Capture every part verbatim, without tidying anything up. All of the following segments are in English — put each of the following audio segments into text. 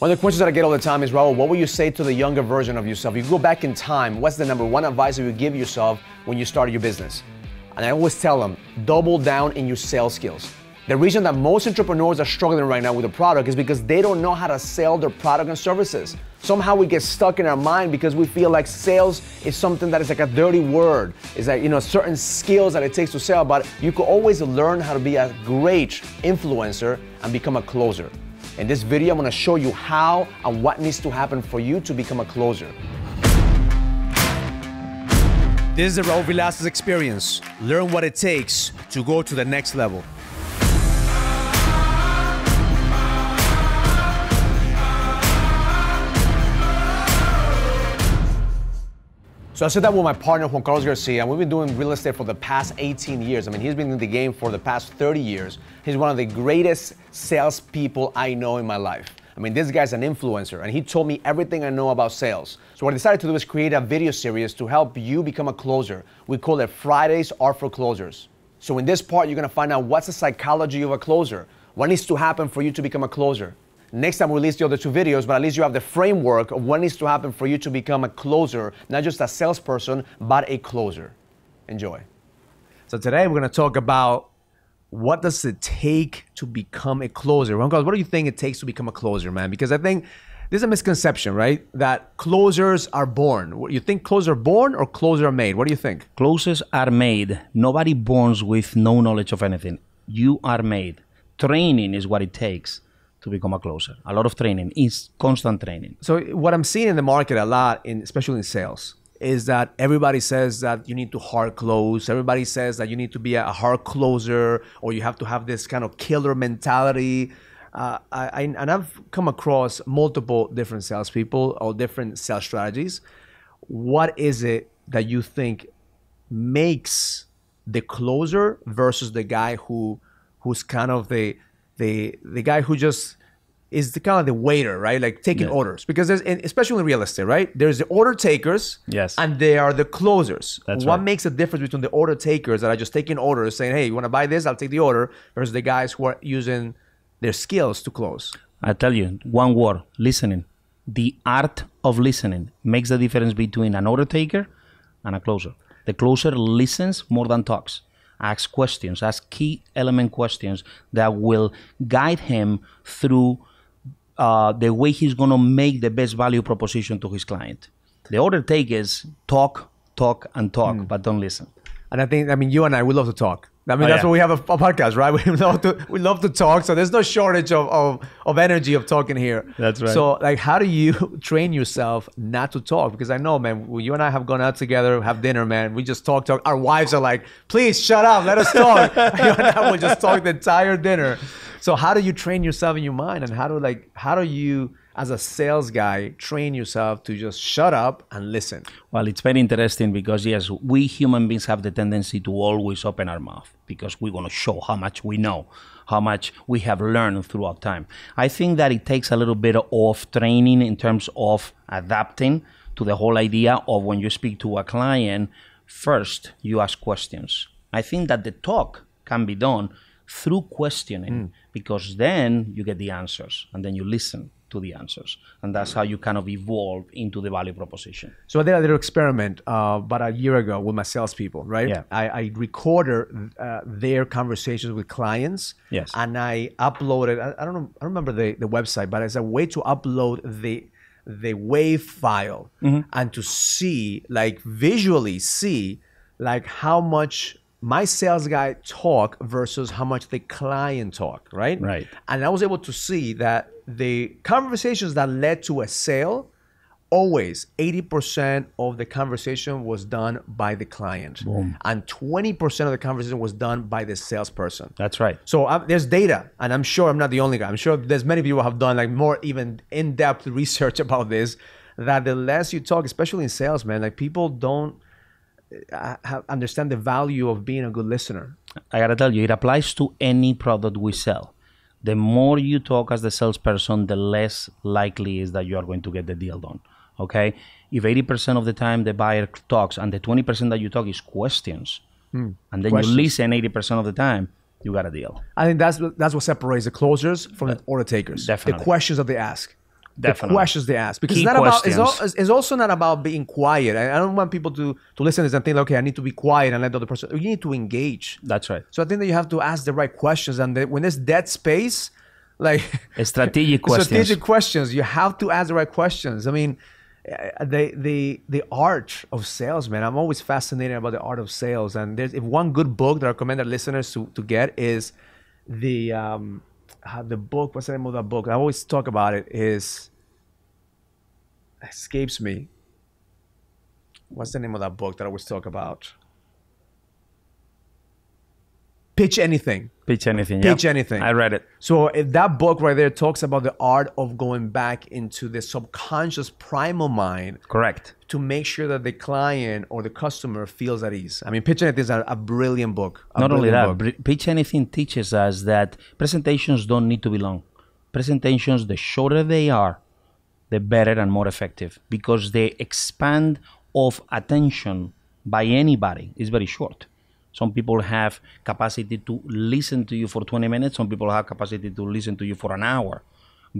One of the questions that I get all the time is, Raul, what would you say to the younger version of yourself? You go back in time, what's the number one advice you would give yourself when you started your business? And I always tell them, double down in your sales skills. The reason that most entrepreneurs are struggling right now with a product is because they don't know how to sell their product and services. Somehow we get stuck in our mind because we feel like sales is something that is like a dirty word. It's like, you know, certain skills that it takes to sell, but you could always learn how to be a great influencer and become a closer. In this video, I'm gonna show you how and what needs to happen for you to become a closer. This is the Raul Villacis experience. Learn what it takes to go to the next level. So I said that with my partner, Juan Carlos Garcia. We've been doing real estate for the past eighteen years. I mean, he's been in the game for the past thirty years. He's one of the greatest salespeople I know in my life. I mean, this guy's an influencer, and he told me everything I know about sales. So what I decided to do is create a video series to help you become a closer. We call it Fridays Are For Closers. So in this part, you're gonna find out what's the psychology of a closer. What needs to happen for you to become a closer? Next time we release the other two videos, but at least you have the framework of what needs to happen for you to become a closer, not just a salesperson, but a closer. Enjoy. So today we're gonna talk about what does it take to become a closer. Juan Carlos, what do you think it takes to become a closer, man? Because I think there's a misconception, right? That closers are born. You think closers are born or closers are made? What do you think? Closers are made. Nobody borns with no knowledge of anything. You are made. Training is what it takes to become a closer. A lot of training, is constant training. So what I'm seeing in the market a lot, in, especially in sales, is that everybody says that you need to hard close. Everybody says that you need to be a hard closer, or you have to have this kind of killer mentality. Uh, I, I, and I've come across multiple different salespeople or different sales strategies. What is it that you think makes the closer versus the guy who who's kind of the the the guy who just is the kind of the waiter, right? Like taking yeah. orders, because there's, especially in real estate, right? There's the order takers, yes, and they are the closers. That's what right. makes the difference between the order takers that are just taking orders, saying, "Hey, you want to buy this? I'll take the order," versus the guys who are using their skills to close. I tell you, one word: listening. The art of listening makes the difference between an order taker and a closer. The closer listens more than talks. Ask questions, ask key element questions that will guide him through uh, the way he's going to make the best value proposition to his client. The order take is talk, talk, and talk, mm. but don't listen. And I think, I mean, you and I, we love to talk. I mean, oh, that's yeah. why we have a, a podcast, right? We love to, we love to talk, so there's no shortage of, of, of energy of talking here. That's right. So, like, how do you train yourself not to talk? Because I know, man, you and I have gone out together, have dinner, man. We just talk, talk. Our wives are like, please shut up, let us talk. You and I will just talk the entire dinner. So how do you train yourself in your mind? And how do, like, how do you, as a sales guy, train yourself to just shut up and listen? Well, it's very interesting because, yes, we human beings have the tendency to always open our mouth because we want to show how much we know, how much we have learned throughout time. I think that it takes a little bit of training in terms of adapting to the whole idea of when you speak to a client, first, you ask questions. I think that the talk can be done through questioning, mm. because then you get the answers and then you listen to the answers, and that's how you kind of evolve into the value proposition. So I did a little experiment uh, about a year ago with my salespeople, right? Yeah. I, I recorded uh, their conversations with clients, yes, and I uploaded, I, I don't know, I don't remember the, the website, but it's a way to upload the the wave file, mm-hmm. and to see, like, visually see, like, how much my sales guy talk versus how much the client talk, right? Right. And I was able to see that the conversations that led to a sale, always eighty percent of the conversation was done by the client. Boom. And twenty percent of the conversation was done by the salesperson. That's right. So um, there's data, and I'm sure I'm not the only guy. I'm sure there's many people who have done, like, more even in-depth research about this, that the less you talk, especially in sales, man, like, people don't I understand the value of being a good listener. I gotta tell you, it applies to any product we sell. The more you talk as the salesperson, the less likely is that you are going to get the deal done, okay? If eighty percent of the time the buyer talks and the twenty percent that you talk is questions, hmm. and then questions. You listen eighty percent of the time, you got a deal. I think that's, that's what separates the closers from uh, the order takers. Definitely. The questions that they ask. Definitely. The questions they ask, because it's not about, it's, all, it's also not about being quiet. I, I don't want people to to listen to this and think, okay, I need to be quiet and let the other person. You need to engage. That's right. So I think that you have to ask the right questions, and the, when there's dead space, like strategic questions, strategic questions, you have to ask the right questions. I mean, the the the art of sales, man. I'm always fascinated about the art of sales, and there's if one good book that I recommend our listeners to to get is the. Um, Uh, the book, what's the name of that book? I always talk about it, is, escapes me. What's the name of that book that I always talk about? Pitch Anything. Pitch Anything, Pitch yeah. Pitch Anything. I read it. So if that book right there talks about the art of going back into the subconscious primal mind. Correct. To make sure that the client or the customer feels at ease. I mean, Pitch Anything is a, a brilliant book. A Not brilliant only that, book. Pitch Anything teaches us that presentations don't need to be long. Presentations, the shorter they are, the better and more effective, because the expand of attention by anybody is very short. Some people have capacity to listen to you for twenty minutes. Some people have capacity to listen to you for an hour.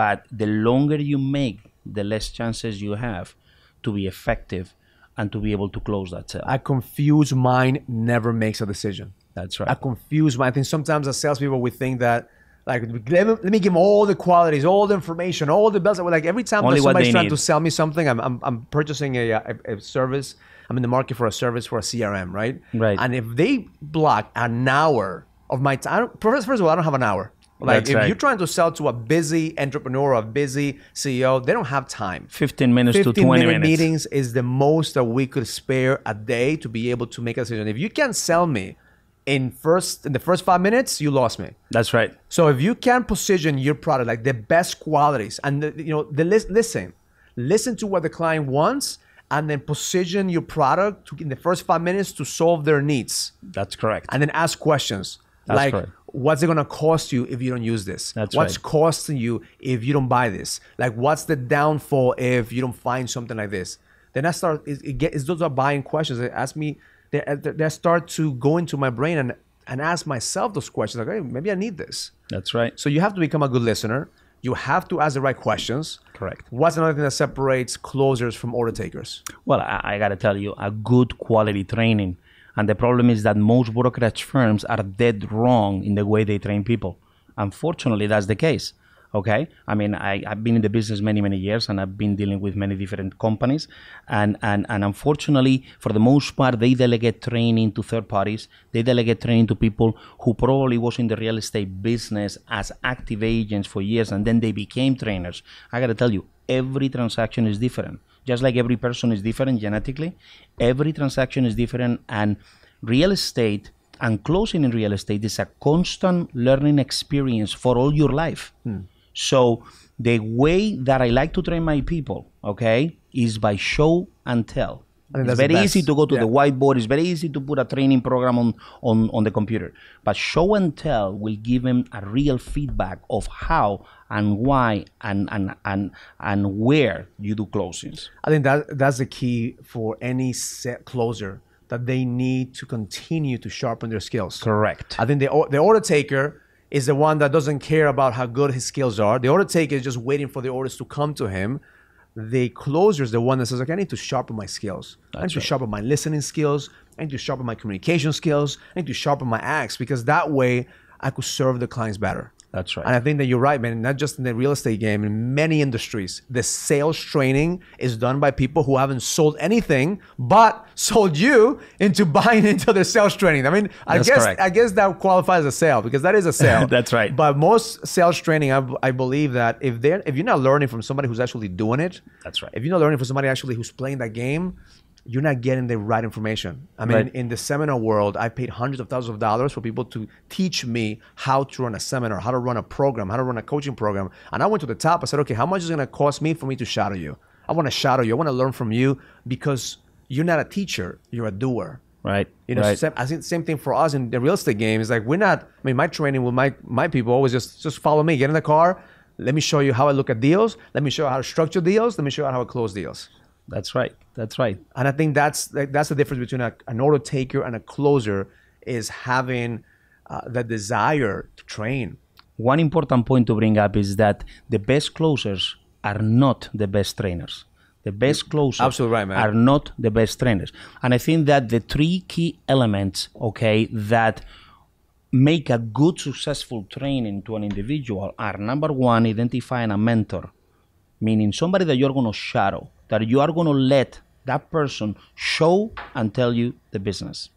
But the longer you make, the less chances you have to be effective and to be able to close that sale. A confused mind never makes a decision. That's right. A confused mind. I think sometimes as salespeople, we think that, like, let me, let me give them all the qualities, all the information, all the bells. Like, every time somebody's trying need. to sell me something, I'm, I'm, I'm purchasing a, a, a service. I'm in the market for a service, for a C R M, right? Right. And if they block an hour of my time, first of all, I don't have an hour. Like That's if right. you're trying to sell to a busy entrepreneur, a busy C E O, they don't have time. fifteen minutes to twenty minute minutes. Meetings is the most that we could spare a day to be able to make a decision. If you can't sell me in first in the first five minutes, you lost me. That's right. So if you can position your product like the best qualities, and the, you know, the list, listen, listen to what the client wants, and then position your product to, in the first five minutes to solve their needs. That's correct. And then ask questions. That's like, correct. What's it gonna cost you if you don't use this? That's what's right. costing you if you don't buy this? Like, what's the downfall if you don't find something like this? Then I start, it, it get, it's those are buying questions. They ask me, they, they start to go into my brain and, and ask myself those questions. Like, hey, maybe I need this. That's right. So you have to become a good listener. You have to ask the right questions. Correct. What's another thing that separates closers from order takers? Well, I, I got to tell you, a good quality training. And the problem is that most brokerage firms are dead wrong in the way they train people. Unfortunately, that's the case. Okay? I mean, I, I've been in the business many, many years, and I've been dealing with many different companies. And, and, and unfortunately, for the most part, they delegate training to third parties. They delegate training to people who probably was in the real estate business as active agents for years, and then they became trainers. I got to tell you, every transaction is different. Just like every person is different genetically, every transaction is different, and real estate and closing in real estate is a constant learning experience for all your life. Hmm. So the way that I like to train my people, okay, is by show and tell. I mean, it's very easy to go to yeah. the whiteboard. It's very easy to put a training program on, on, on the computer. But show and tell will give them a real feedback of how and why and, and, and, and where you do closings. I think that that's the key for any set closer, that they need to continue to sharpen their skills. Correct. I think the, the order taker is the one that doesn't care about how good his skills are. The order taker is just waiting for the orders to come to him. The closer is the one that says, okay, I need to sharpen my skills. That's I need right. to sharpen my listening skills. I need to sharpen my communication skills. I need to sharpen my acts, because that way I could serve the clients better. That's right. And I think that you're right, man. Not just in the real estate game, in many industries, the sales training is done by people who haven't sold anything, but sold you into buying into their sales training. I mean, I That's guess correct. I guess that qualifies as a sale, because that is a sale. That's right. But most sales training, I, I believe that if they're if you're not learning from somebody who's actually doing it, that's right. If you're not learning from somebody actually who's playing that game, you're not getting the right information. I mean, right. in the seminar world, I paid hundreds of thousands of dollars for people to teach me how to run a seminar, how to run a program, how to run a coaching program. And I went to the top, I said, okay, how much is it gonna cost me for me to shadow you? I wanna shadow you, I wanna learn from you, because you're not a teacher, you're a doer. Right, you know, right. Same, I think same thing for us in the real estate game. It's like, we're not, I mean, my training with my, my people always just, just follow me, get in the car, let me show you how I look at deals, let me show you how to structure deals, let me show you how I close deals. That's right. That's right. And I think that's that's the difference between a, an order taker and a closer, is having uh, the desire to train. One important point to bring up is that the best closers are not the best trainers. The best closers Absolutely right, man. are not the best trainers. And I think that the three key elements, okay, that make a good, successful training to an individual are, number one, identifying a mentor, meaning somebody that you're going to shadow, that you are going to let that person show and tell you the business.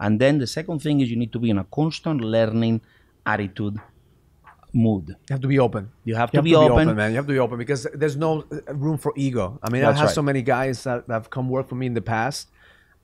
And then the second thing is you need to be in a constant learning attitude, mood. You have to be open. You have to, you have be, to be open. open, man. You have to be open because there's no room for ego. I mean, That's I have right. so many guys that have come work for me in the past,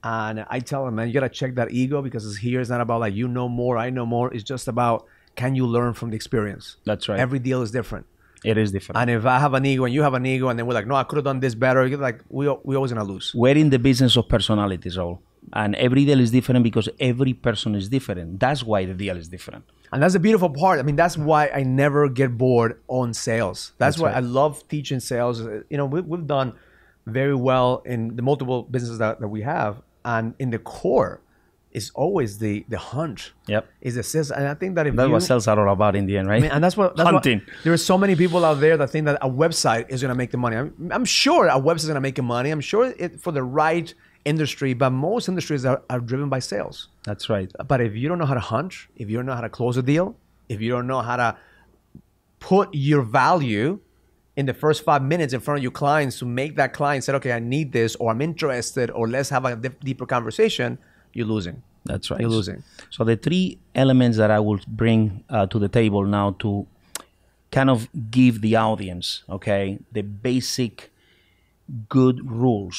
and I tell them, man, you gotta check that ego because it's here. It's not about like you know more, I know more. It's just about can you learn from the experience. That's right. Every deal is different. It is different. And if I have an ego and you have an ego, and then we're like, no, I could have done this better. You're like, we we always gonna lose. We're in the business of personalities, all. And every deal is different because every person is different. That's why the deal is different. And that's the beautiful part. I mean, that's why I never get bored on sales. That's, that's why right. I love teaching sales. You know, we, we've done very well in the multiple businesses that, that we have. And in the core, it's always the the hunt. Yep. Is the sales. And I think that if That's you, what sales are all about in the end, right? I mean, and that's what... That's Hunting. What, there are so many people out there that think that a website is going to make the money. I'm, I'm sure a website is going to make money. I'm sure it for the right... industry, but most industries are, are driven by sales. That's right. But if you don't know how to hunt, if you don't know how to close a deal, if you don't know how to put your value in the first five minutes in front of your clients to make that client say, okay, I need this, or I'm interested, or let's have a deeper conversation, you're losing. That's right. You're losing. So the three elements that I will bring uh, to the table now to kind of give the audience, okay, the basic good rules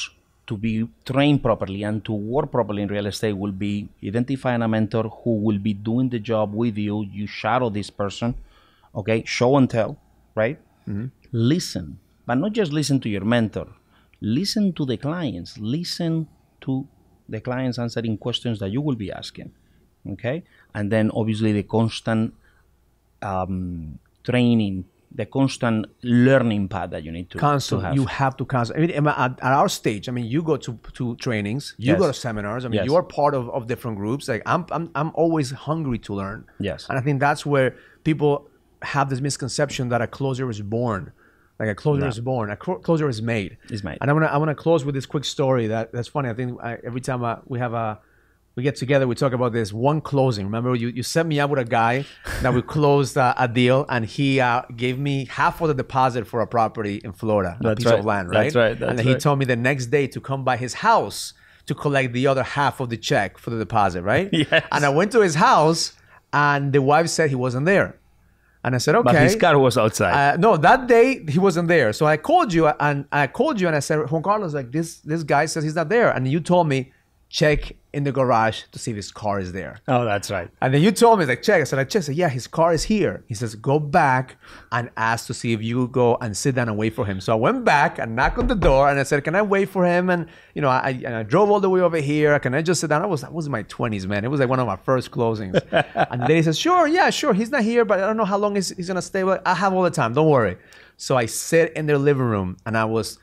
to be trained properly and to work properly in real estate will be identifying a mentor who will be doing the job with you. You shadow this person, okay? Show and tell, right? Mm-hmm. Listen, but not just listen to your mentor. Listen to the clients. Listen to the clients answering questions that you will be asking, okay? And then obviously the constant um, training, the constant learning path that you need to, constant, to have. You have to constantly. I mean, at, at our stage, I mean, you go to, to trainings, you yes. go to seminars. I mean, yes. you are part of, of different groups. Like I'm, I'm, I'm always hungry to learn. Yes. And I think that's where people have this misconception that a closer is born. Like a closer no. is born, a closer is made. Is made. And I want to I want to close with this quick story that, that's funny. I think I, every time I, we have a, we get together, we talk about this one closing. Remember, you, you set me up with a guy that we closed uh, a deal, and he uh, gave me half of the deposit for a property in Florida, that's a piece right. of land, right? That's right. That's and then right. he told me the next day to come by his house to collect the other half of the check for the deposit, right? Yes. And I went to his house, and the wife said he wasn't there. And I said, okay. But his car was outside. Uh, no, that day he wasn't there. So I called you, and I called you, and I said, Juan Carlos, like this, this guy says he's not there, and you told me, check in the garage to see if his car is there. Oh, that's right. And then you told me, like, check. I said, I checked. I said, yeah, his car is here. He says, go back and ask to see if you go and sit down and wait for him. So I went back and knocked on the door and I said, can I wait for him? And, you know, I, and I drove all the way over here. Can I just sit down? I was, I was in my twenties, man. It was like one of my first closings. And then he says, sure, yeah, sure. He's not here, but I don't know how long he's, he's going to stay. But I have all the time. Don't worry. So I sit in their living room and I was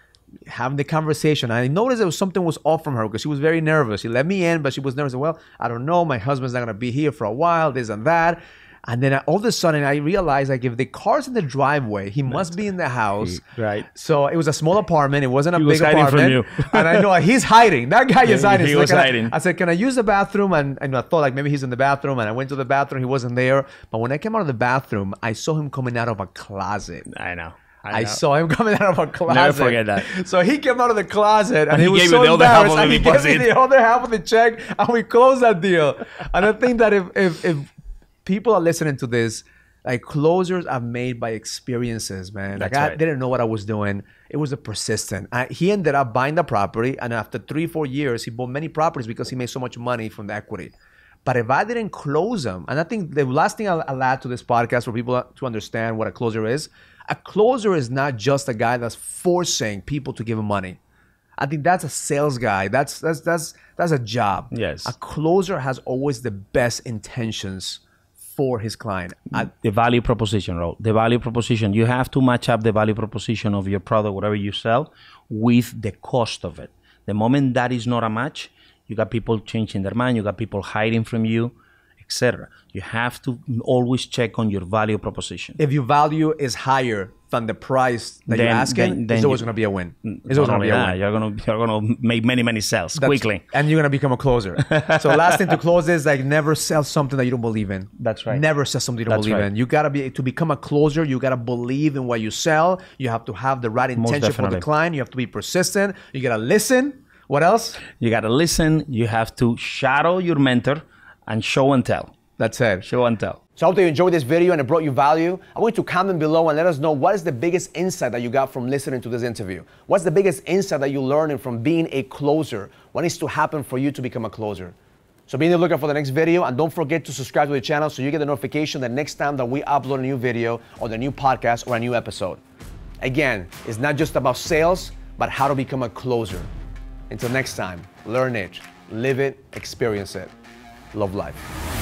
having the conversation. I noticed there was something was off from her because she was very nervous. She let me in, but she was nervous. Well, I don't know. My husband's not going to be here for a while, this and that. And then all of a sudden, I realized, like, if the car's in the driveway, he must be in the house. Right. So it was a small apartment. It wasn't a big apartment. And I know he's hiding. That guy is hiding. He was hiding. I said, can I use the bathroom? And, and I thought, like, maybe he's in the bathroom. And I went to the bathroom. He wasn't there. But when I came out of the bathroom, I saw him coming out of a closet. I know. I, I saw him coming out of a closet. Never forget that. So he came out of the closet, and, and he, he was gave so the embarrassed, other half of and he gave me the other half of the check, and we closed that deal. And I think that if, if if people are listening to this, like, closers are made by experiences, man. That's like I right. didn't know what I was doing. It was a persistent. I, he ended up buying the property, and after three, four years, he bought many properties because he made so much money from the equity. But if I didn't close them, and I think the last thing I'll, I'll add to this podcast for people to understand what a closer is, a closer is not just a guy that's forcing people to give him money. I think that's a sales guy. That's that's that's that's a job. Yes. A closer has always the best intentions for his client. I, the value proposition, Raul. The value proposition. You have to match up the value proposition of your product, whatever you sell, with the cost of it. The moment that is not a match, you got people changing their mind. You got people hiding from you, et cetera. You have to always check on your value proposition. If your value is higher than the price that then, you're asking, then, then it's always you, gonna be a win. It's always gonna be that, a win. You're gonna you're gonna make many many sales That's, quickly, and you're gonna become a closer. So last thing to close is like never sell something that you don't believe in. That's right. Never sell something you don't That's believe right. in. You gotta be to become a closer. You gotta believe in what you sell. You have to have the right intention for the client. You have to be persistent. You gotta listen. What else? You gotta listen. You have to shadow your mentor and show and tell. That's it. Show and tell. So I hope that you enjoyed this video and it brought you value. I want you to comment below and let us know what is the biggest insight that you got from listening to this interview. What's the biggest insight that you're learning from being a closer? What needs to happen for you to become a closer? So be on the lookout for the next video, and don't forget to subscribe to the channel so you get the notification the next time that we upload a new video or the new podcast or a new episode. Again, it's not just about sales, but how to become a closer. Until next time, learn it, live it, experience it. Love life.